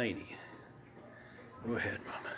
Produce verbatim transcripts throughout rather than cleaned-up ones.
Lady. Go ahead, Mama.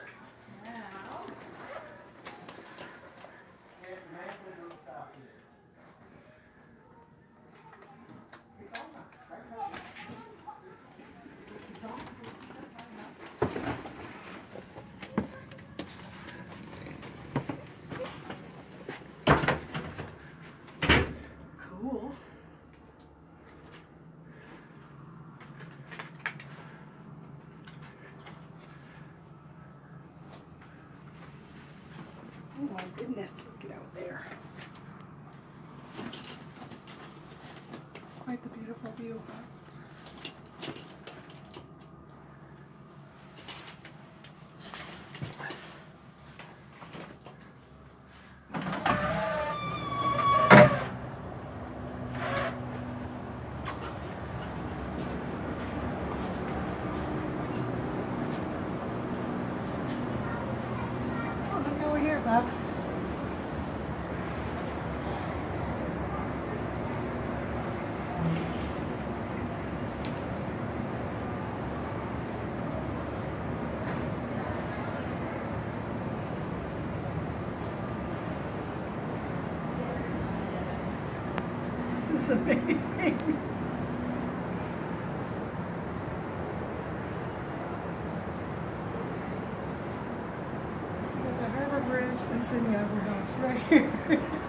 Oh my goodness, look at out there. Quite the beautiful view, huh? Up. This is amazing. Bridge and Sydney Opera House right here.